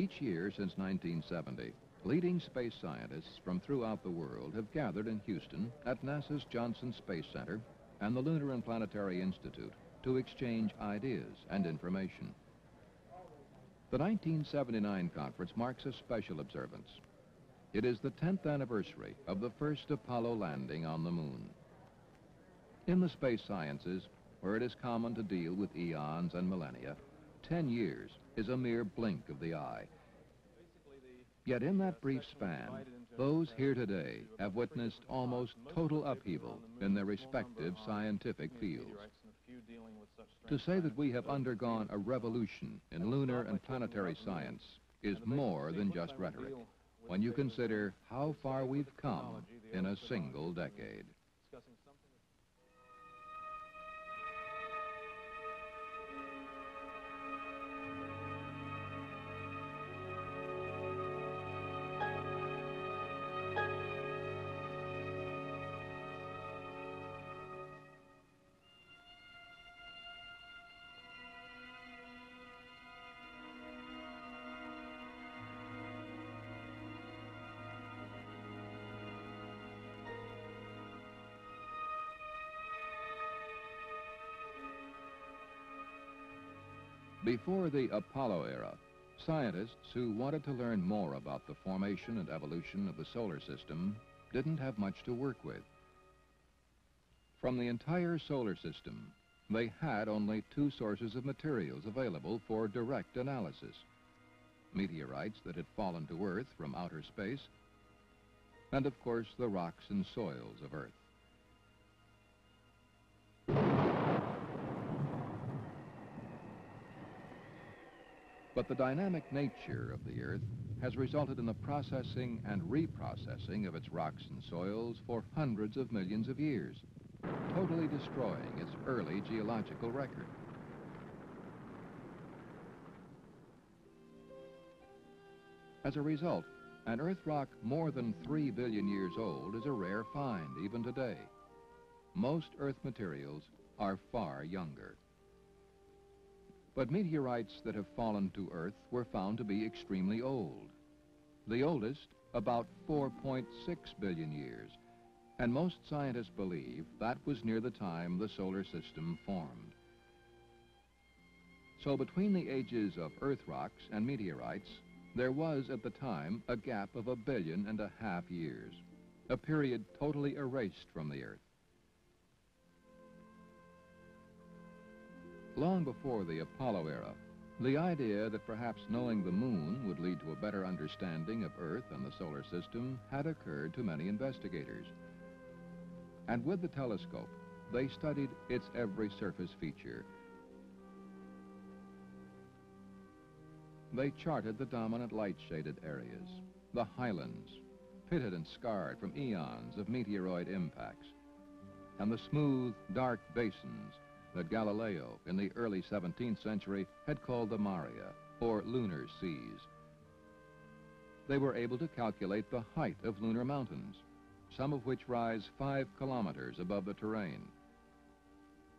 Each year since 1970, leading space scientists from throughout the world have gathered in Houston at NASA's Johnson Space Center and the Lunar and Planetary Institute to exchange ideas and information. The 1979 conference marks a special observance. It is the 10th anniversary of the first Apollo landing on the moon. In the space sciences, where it is common to deal with eons and millennia, 10 years is a mere blink of the eye. Yet in that brief span, those here today have witnessed almost total upheaval in their respective scientific fields. To say that we have undergone a revolution in lunar and planetary science is more than just rhetoric, when you consider how far we've come in a single decade. Before the Apollo era, scientists who wanted to learn more about the formation and evolution of the solar system didn't have much to work with. From the entire solar system, they had only two sources of materials available for direct analysis: meteorites that had fallen to Earth from outer space, and of course the rocks and soils of Earth. But the dynamic nature of the Earth has resulted in the processing and reprocessing of its rocks and soils for hundreds of millions of years, totally destroying its early geological record. As a result, an Earth rock more than 3 billion years old is a rare find even today. Most Earth materials are far younger. But meteorites that have fallen to Earth were found to be extremely old. The oldest, about 4.6 billion years, and most scientists believe that was near the time the solar system formed. So between the ages of Earth rocks and meteorites, there was at the time a gap of 1.5 billion years, a period totally erased from the Earth. Long before the Apollo era, the idea that perhaps knowing the moon would lead to a better understanding of Earth and the solar system had occurred to many investigators. And with the telescope, they studied its every surface feature. They charted the dominant light-shaded areas, the highlands, pitted and scarred from eons of meteoroid impacts, and the smooth, dark basins that Galileo, in the early 17th century, had called the Maria, or lunar seas. They were able to calculate the height of lunar mountains, some of which rise 5 kilometers above the terrain.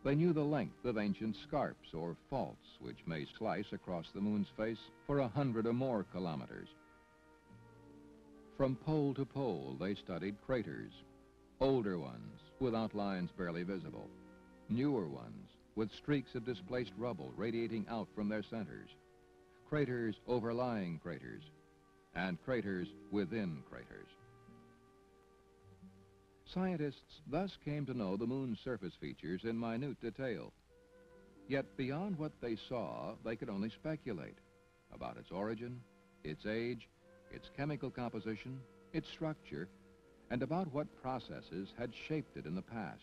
They knew the length of ancient scarps, or faults, which may slice across the moon's face for 100 or more kilometers. From pole to pole, they studied craters, older ones with outlines barely visible, newer ones with streaks of displaced rubble radiating out from their centers, craters overlying craters, and craters within craters. Scientists thus came to know the moon's surface features in minute detail. Yet beyond what they saw, they could only speculate about its origin, its age, its chemical composition, its structure, and about what processes had shaped it in the past.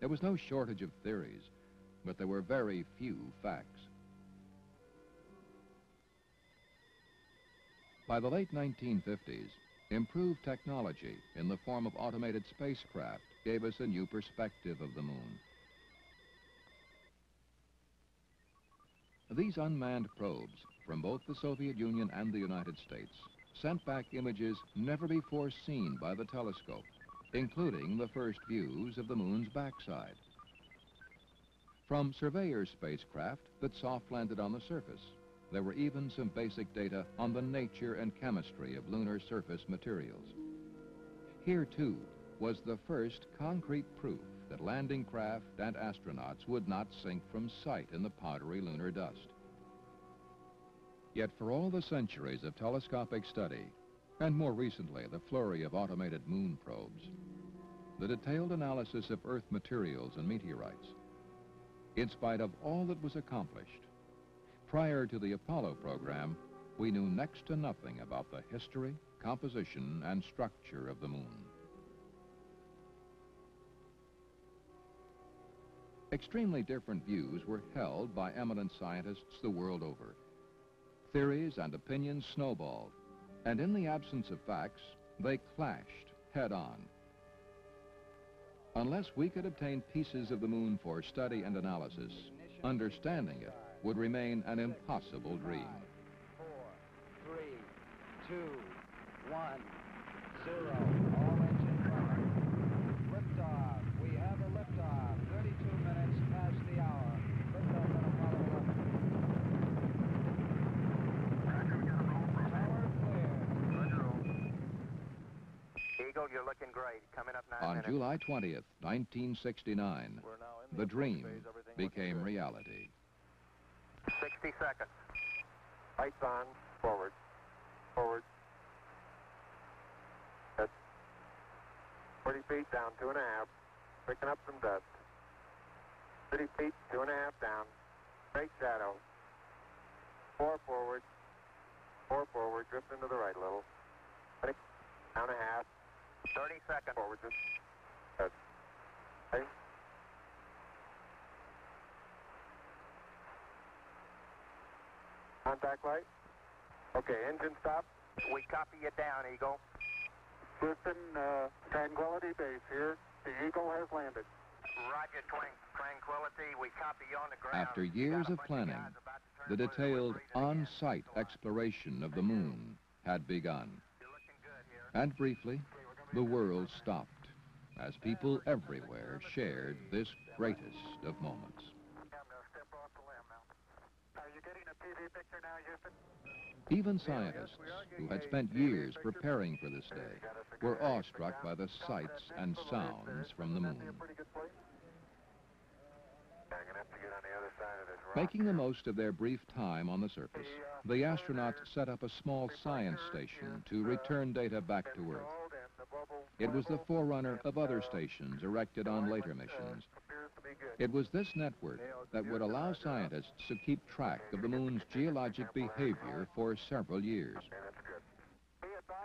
There was no shortage of theories, but there were very few facts. By the late 1950s, improved technology in the form of automated spacecraft gave us a new perspective of the moon. These unmanned probes from both the Soviet Union and the United States sent back images never before seen by the telescope, including the first views of the moon's backside. From Surveyor spacecraft that soft landed on the surface, There were even some basic data on the nature and chemistry of lunar surface materials. Here, too, was the first concrete proof that landing craft and astronauts would not sink from sight in the powdery lunar dust. Yet for all the centuries of telescopic study, and more recently the flurry of automated moon probes, the detailed analysis of Earth materials and meteorites, in spite of all that was accomplished, prior to the Apollo program, we knew next to nothing about the history, composition, and structure of the moon. Extremely different views were held by eminent scientists the world over. Theories and opinions snowballed, and in the absence of facts, they clashed head-on. Unless we could obtain pieces of the moon for study and analysis, understanding it would remain an impossible dream. 5, 4, 3, 2, 1, 0. All engine running. Liftoff. We have a liftoff. 32 minutes past the hour. Liftoff on Apollo 11. Tower clear. Eagle, you're looking great. Coming up 9 minutes. On July 20th, 1969, the dream became reality. 60 seconds. Lights on. Forward. Forward. That's 40 feet down, 2.5. Picking up some dust. 30 feet, 2.5 down. Straight shadow. 4 forward. 4 forward. Drifting to the right a little. 20, down a half. 30 seconds. Forward. Just. That's. Okay. Contact light. Okay, engine stop. We copy you down, Eagle. Houston, Tranquility Base here. The Eagle has landed. Roger, Tranquility. We copy you on the ground. After years of planning, the detailed on-site exploration of the moon had begun. You're looking good here. And briefly, the world stopped as people everywhere shared this greatest of moments. Are you getting a TV picture now, Houston? Even scientists who had spent years preparing for this day were awestruck by the sights and sounds from the moon. Making the most of their brief time on the surface, the astronauts set up a small science station to return data back to Earth. It was the forerunner of other stations erected on later missions. It was this network that would allow scientists to keep track of the moon's geologic behavior for several years.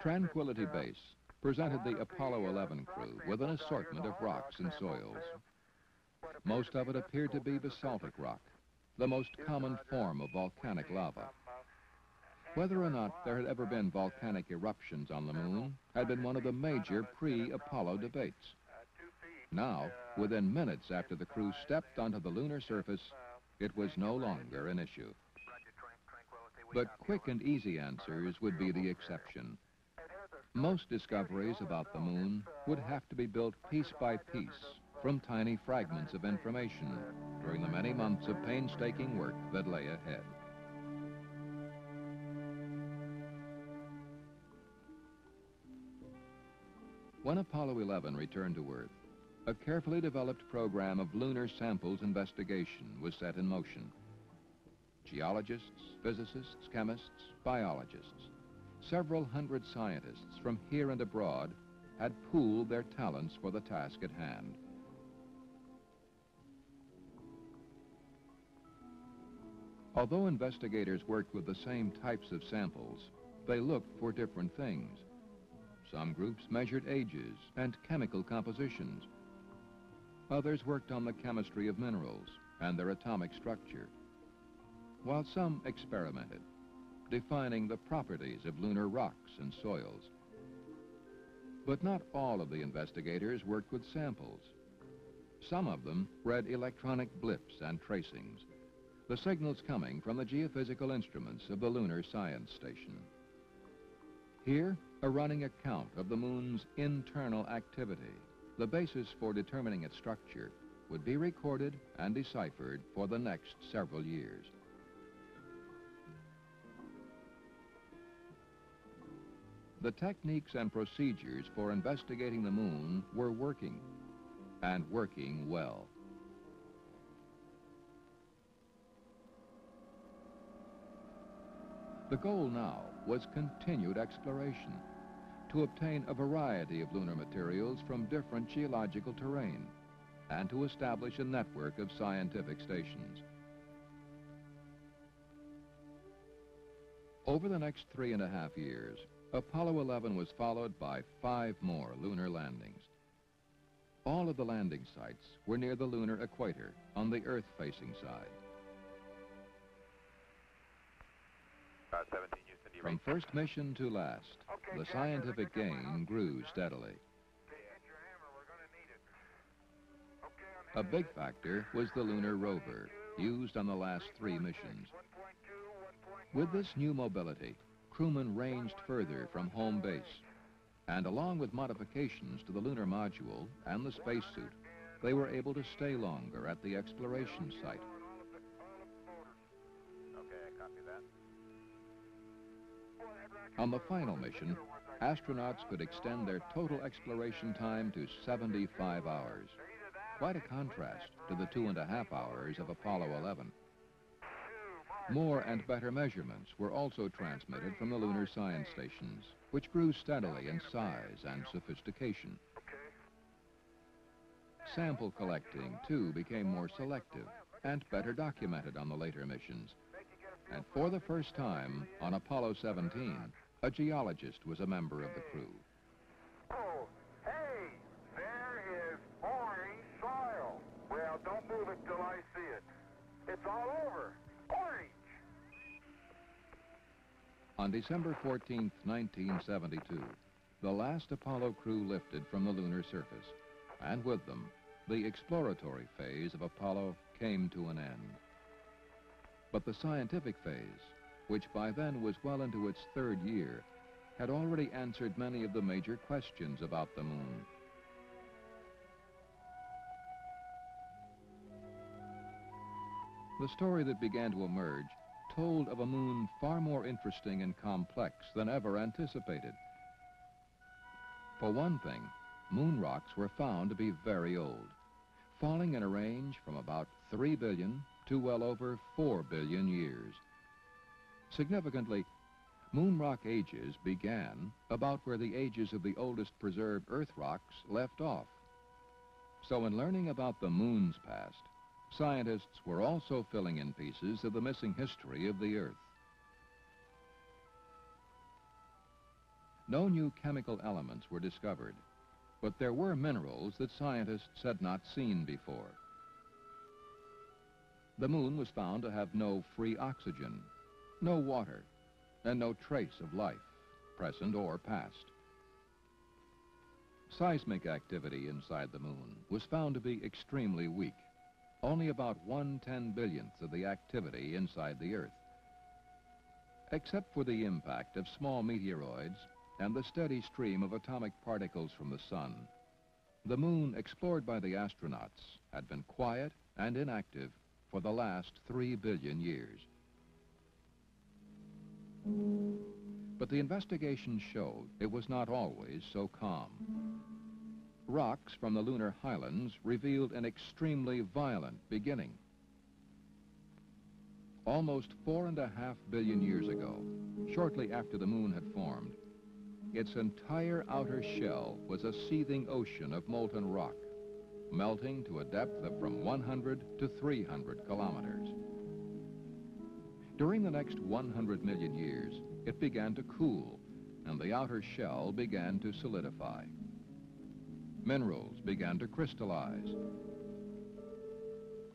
Tranquility Base presented the Apollo 11 crew with an assortment of rocks and soils. Most of it appeared to be basaltic rock, the most common form of volcanic lava. Whether or not there had ever been volcanic eruptions on the moon had been one of the major pre-Apollo debates. Now, within minutes after the crew stepped onto the lunar surface, it was no longer an issue. But quick and easy answers would be the exception. Most discoveries about the moon would have to be built piece by piece from tiny fragments of information during the many months of painstaking work that lay ahead. When Apollo 11 returned to Earth, a carefully developed program of lunar samples investigation was set in motion. Geologists, physicists, chemists, biologists, several hundred scientists from here and abroad had pooled their talents for the task at hand. Although investigators worked with the same types of samples, they looked for different things. Some groups measured ages and chemical compositions. Others worked on the chemistry of minerals and their atomic structure, while some experimented, defining the properties of lunar rocks and soils. But not all of the investigators worked with samples. Some of them read electronic blips and tracings, the signals coming from the geophysical instruments of the Lunar Science Station. Here, a running account of the moon's internal activity, the basis for determining its structure, would be recorded and deciphered for the next several years. The techniques and procedures for investigating the moon were working, and working well. The goal now was continued exploration, to obtain a variety of lunar materials from different geological terrain, and to establish a network of scientific stations. Over the next 3.5 years, Apollo 11 was followed by 5 more lunar landings. All of the landing sites were near the lunar equator on the Earth-facing side. From first mission to last, the scientific gain grew steadily. A big factor was the lunar rover, used on the last 3 missions. With this new mobility, crewmen ranged further from home base, and along with modifications to the lunar module and the spacesuit, they were able to stay longer at the exploration site. On the final mission, astronauts could extend their total exploration time to 75 hours, quite a contrast to the 2.5 hours of Apollo 11. More and better measurements were also transmitted from the lunar science stations, which grew steadily in size and sophistication. Sample collecting, too, became more selective and better documented on the later missions. And for the first time, on Apollo 17, a geologist was a member of the crew. Oh, hey, there is orange soil. Well, don't move it till I see it. It's all over. Orange! On December 14, 1972, the last Apollo crew lifted from the lunar surface, and with them, the exploratory phase of Apollo came to an end. But the scientific phase, which by then was well into its 3rd year, had already answered many of the major questions about the moon. The story that began to emerge told of a moon far more interesting and complex than ever anticipated. For one thing, moon rocks were found to be very old, falling in a range from about 3 billion to well over 4 billion years. Significantly, moon rock ages began about where the ages of the oldest preserved Earth rocks left off. So in learning about the moon's past, scientists were also filling in pieces of the missing history of the Earth. No new chemical elements were discovered, but there were minerals that scientists had not seen before. The moon was found to have no free oxygen, no water, and no trace of life, present or past. Seismic activity inside the moon was found to be extremely weak, only about 1/10 billionth of the activity inside the Earth. Except for the impact of small meteoroids and the steady stream of atomic particles from the sun, the moon explored by the astronauts had been quiet and inactive for the last 3 billion years. But the investigation showed it was not always so calm. Rocks from the lunar highlands revealed an extremely violent beginning. Almost 4.5 billion years ago, shortly after the moon had formed, its entire outer shell was a seething ocean of molten rock, melting to a depth of from 100 to 300 kilometers. During the next 100 million years, it began to cool, and the outer shell began to solidify. Minerals began to crystallize.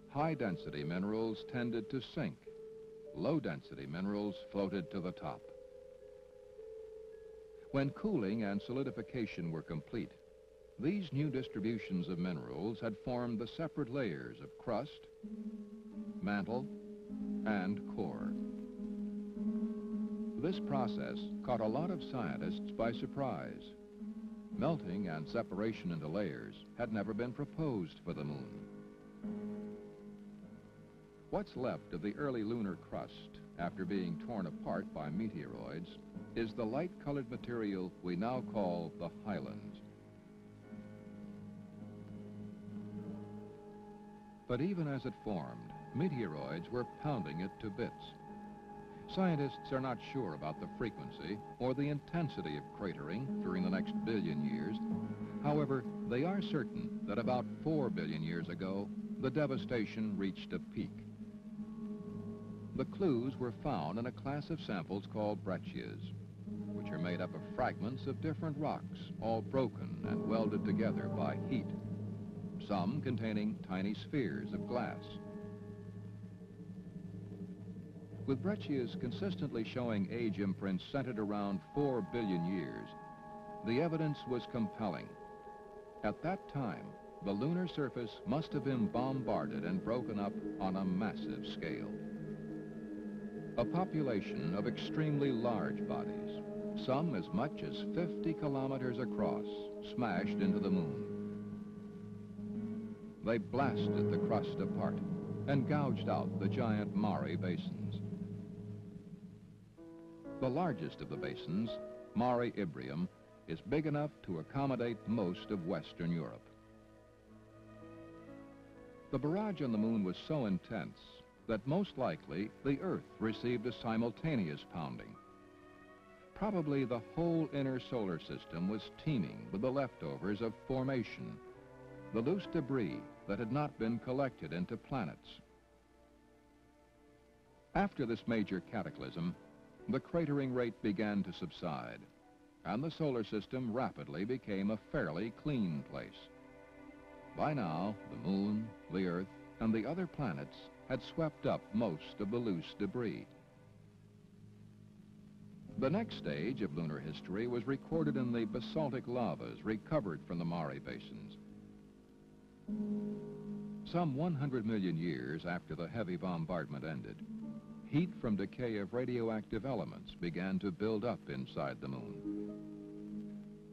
High-density minerals tended to sink. Low-density minerals floated to the top. When cooling and solidification were complete, these new distributions of minerals had formed the separate layers of crust, mantle, and core. This process caught a lot of scientists by surprise. Melting and separation into layers had never been proposed for the moon. What's left of the early lunar crust after being torn apart by meteoroids, is the light-colored material we now call the highlands. But even as it formed, meteoroids were pounding it to bits. Scientists are not sure about the frequency or the intensity of cratering during the next billion years. However, they are certain that about 4 billion years ago, the devastation reached a peak. The clues were found in a class of samples called breccias, which are made up of fragments of different rocks, all broken and welded together by heat, some containing tiny spheres of glass. With breccias consistently showing age imprints centered around 4 billion years, the evidence was compelling. At that time, the lunar surface must have been bombarded and broken up on a massive scale. A population of extremely large bodies, some as much as 50 kilometers across, smashed into the moon. They blasted the crust apart and gouged out the giant Mare basins. The largest of the basins, Mare Imbrium, is big enough to accommodate most of Western Europe. The barrage on the moon was so intense that most likely the Earth received a simultaneous pounding. Probably the whole inner solar system was teeming with the leftovers of formation, the loose debris that had not been collected into planets. After this major cataclysm, the cratering rate began to subside, and the solar system rapidly became a fairly clean place. By now, the moon, the Earth, and the other planets had swept up most of the loose debris. The next stage of lunar history was recorded in the basaltic lavas recovered from the Mare basins. Some 100 million years after the heavy bombardment ended, heat from decay of radioactive elements began to build up inside the moon,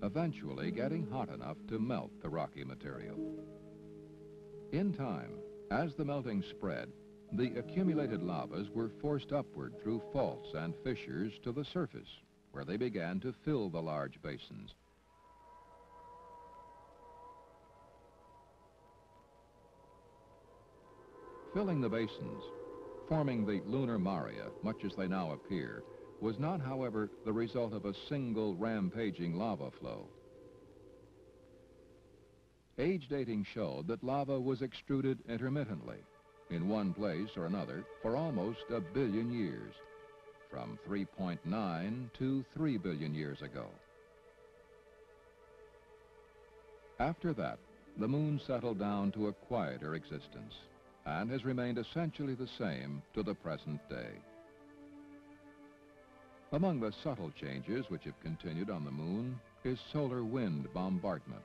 eventually getting hot enough to melt the rocky material. In time, as the melting spread, the accumulated lavas were forced upward through faults and fissures to the surface, where they began to fill the large basins. Filling the basins, forming the lunar Maria, much as they now appear, was not, however, the result of a single rampaging lava flow. Age dating showed that lava was extruded intermittently, in one place or another, for almost 1 billion years, from 3.9 to 3 billion years ago. After that, the moon settled down to a quieter existence, and has remained essentially the same to the present day. Among the subtle changes which have continued on the moon is solar wind bombardment,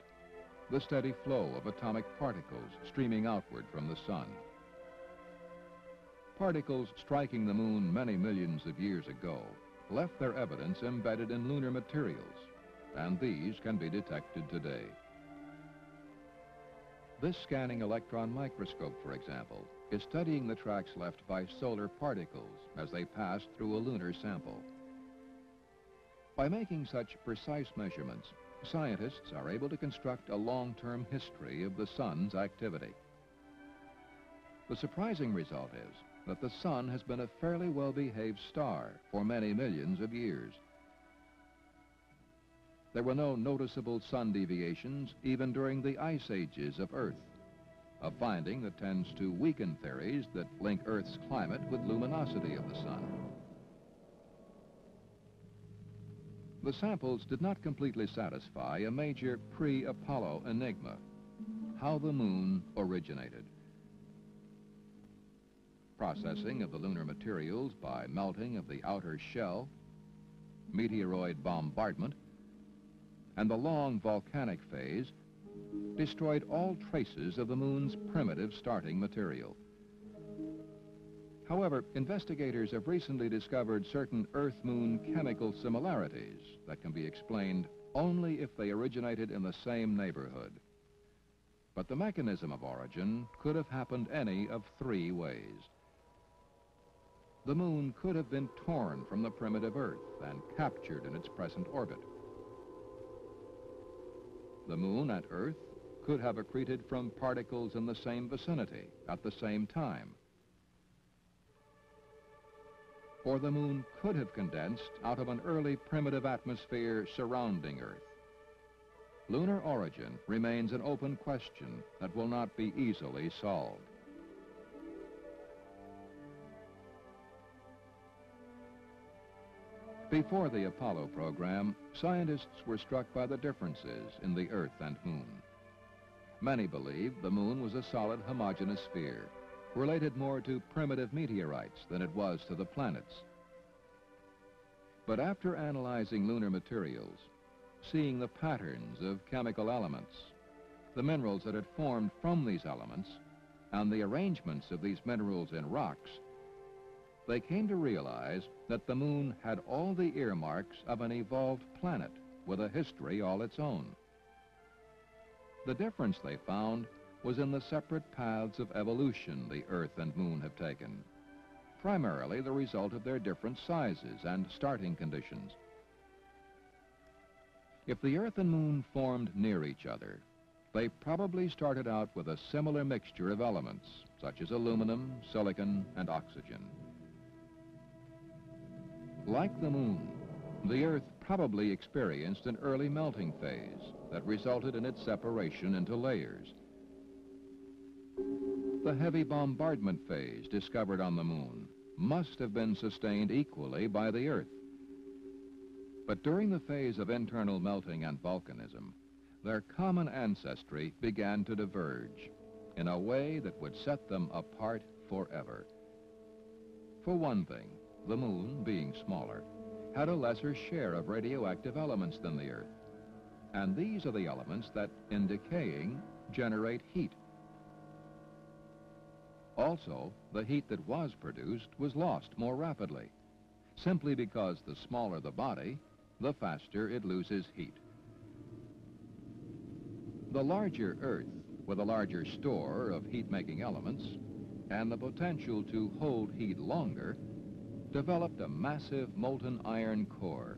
the steady flow of atomic particles streaming outward from the sun. Particles striking the moon many millions of years ago left their evidence embedded in lunar materials, and these can be detected today. This scanning electron microscope, for example, is studying the tracks left by solar particles as they pass through a lunar sample. By making such precise measurements, scientists are able to construct a long-term history of the sun's activity. The surprising result is that the sun has been a fairly well-behaved star for many millions of years. There were no noticeable sun deviations even during the ice ages of Earth, a finding that tends to weaken theories that link Earth's climate with luminosity of the sun. The samples did not completely satisfy a major pre-Apollo enigma: how the moon originated. Processing of the lunar materials by melting of the outer shell, meteoroid bombardment, and the long volcanic phase destroyed all traces of the moon's primitive starting material. However, investigators have recently discovered certain Earth-Moon chemical similarities that can be explained only if they originated in the same neighborhood. But the mechanism of origin could have happened any of three ways. the moon could have been torn from the primitive Earth and captured in its present orbit. The moon and Earth could have accreted from particles in the same vicinity at the same time. Or the moon could have condensed out of an early primitive atmosphere surrounding Earth. Lunar origin remains an open question that will not be easily solved. Before the Apollo program, scientists were struck by the differences in the Earth and Moon. Many believed the Moon was a solid homogeneous sphere, related more to primitive meteorites than it was to the planets. But after analyzing lunar materials, seeing the patterns of chemical elements, the minerals that had formed from these elements, and the arrangements of these minerals in rocks, they came to realize that the Moon had all the earmarks of an evolved planet with a history all its own. The difference, they found, was in the separate paths of evolution the Earth and Moon have taken, primarily the result of their different sizes and starting conditions. If the Earth and Moon formed near each other, they probably started out with a similar mixture of elements, such as aluminum, silicon, and oxygen. Like the Moon, the Earth probably experienced an early melting phase that resulted in its separation into layers. The heavy bombardment phase discovered on the Moon must have been sustained equally by the Earth. But during the phase of internal melting and volcanism, their common ancestry began to diverge in a way that would set them apart forever. For one thing, the Moon, being smaller, had a lesser share of radioactive elements than the Earth. And these are the elements that, in decaying, generate heat. Also, the heat that was produced was lost more rapidly, simply because the smaller the body, the faster it loses heat. The larger Earth, with a larger store of heat-making elements and the potential to hold heat longer, developed a massive molten iron core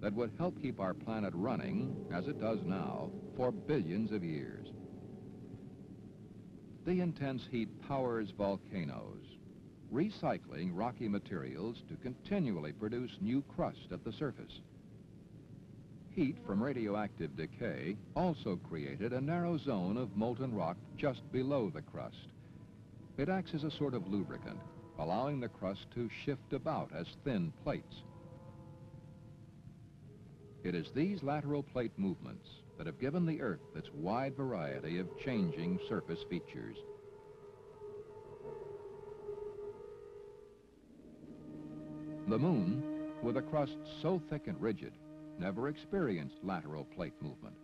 that would help keep our planet running, as it does now, for billions of years. The intense heat powers volcanoes, recycling rocky materials to continually produce new crust at the surface. Heat from radioactive decay also created a narrow zone of molten rock just below the crust. It acts as a sort of lubricant, allowing the crust to shift about as thin plates. It is these lateral plate movements that have given the Earth its wide variety of changing surface features. The Moon, with a crust so thick and rigid, never experienced lateral plate movement.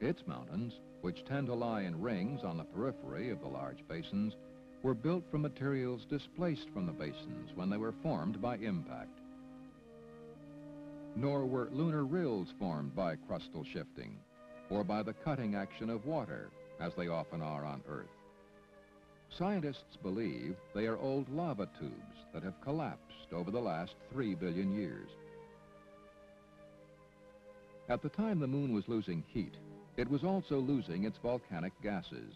Its mountains, which tend to lie in rings on the periphery of the large basins, were built from materials displaced from the basins when they were formed by impact. Nor were lunar rills formed by crustal shifting or by the cutting action of water, as they often are on Earth. Scientists believe they are old lava tubes that have collapsed over the last 3 billion years. At the time the Moon was losing heat, it was also losing its volcanic gases,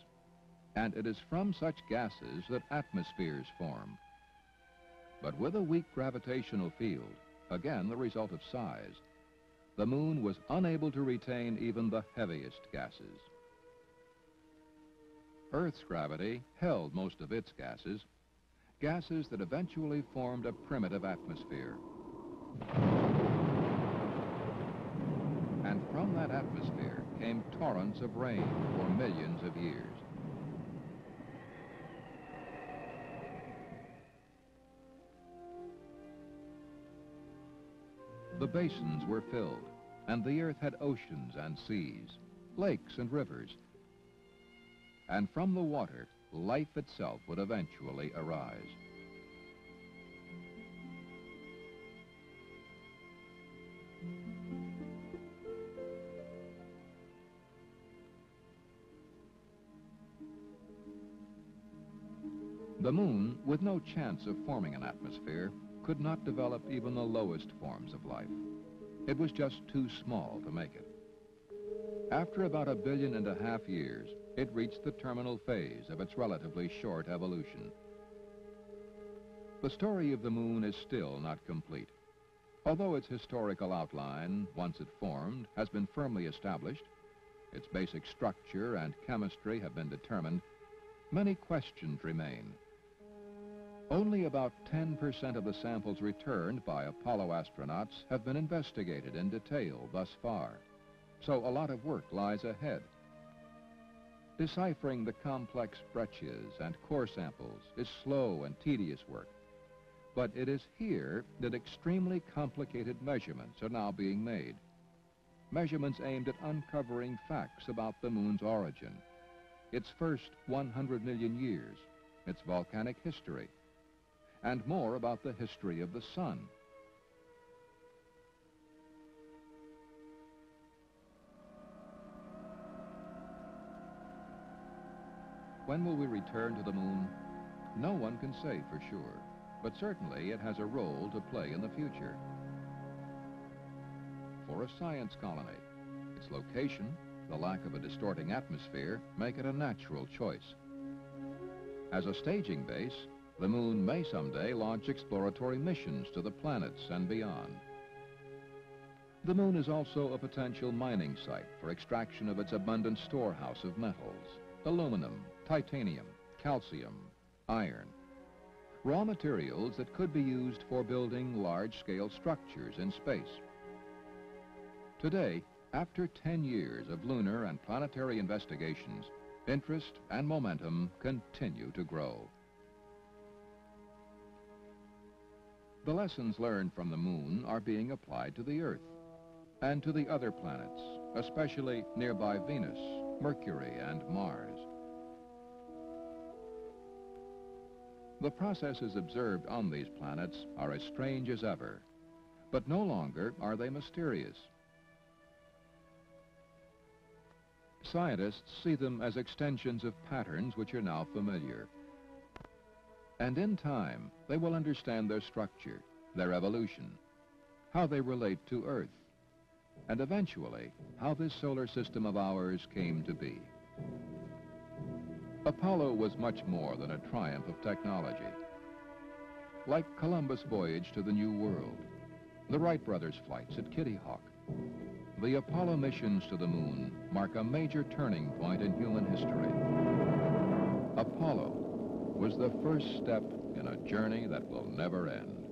and it is from such gases that atmospheres form. But with a weak gravitational field, again the result of size, the Moon was unable to retain even the heaviest gases. Earth's gravity held most of its gases that eventually formed a primitive atmosphere. And from that atmosphere came torrents of rain for millions of years. The basins were filled, and the Earth had oceans and seas, lakes and rivers. And from the water, life itself would eventually arise. The moon, with no chance of forming an atmosphere, could not develop even the lowest forms of life. It was just too small to make it. After about 1.5 billion years, it reached the terminal phase of its relatively short evolution. The story of the moon is still not complete. Although its historical outline, once it formed, has been firmly established, its basic structure and chemistry have been determined, many questions remain. Only about 10% of the samples returned by Apollo astronauts have been investigated in detail thus far. So a lot of work lies ahead. Deciphering the complex breccias and core samples is slow and tedious work, but it is here that extremely complicated measurements are now being made. Measurements aimed at uncovering facts about the moon's origin, its first 100 million years, its volcanic history, and more about the history of the sun. When will we return to the moon? No one can say for sure, but certainly it has a role to play in the future. For a science colony, its location, the lack of a distorting atmosphere, make it a natural choice. As a staging base, the moon may someday launch exploratory missions to the planets and beyond. The moon is also a potential mining site for extraction of its abundant storehouse of metals: aluminum, titanium, calcium, iron. Raw materials that could be used for building large-scale structures in space. Today, after 10 years of lunar and planetary investigations, interest and momentum continue to grow. The lessons learned from the moon are being applied to the Earth and to the other planets, especially nearby Venus, Mercury, and Mars. The processes observed on these planets are as strange as ever, but no longer are they mysterious. Scientists see them as extensions of patterns which are now familiar. And in time, they will understand their structure, their evolution, how they relate to Earth, and eventually, how this solar system of ours came to be. Apollo was much more than a triumph of technology. Like Columbus' voyage to the New World, the Wright brothers' flights at Kitty Hawk, the Apollo missions to the moon mark a major turning point in human history. Apollo was the first step in a journey that will never end.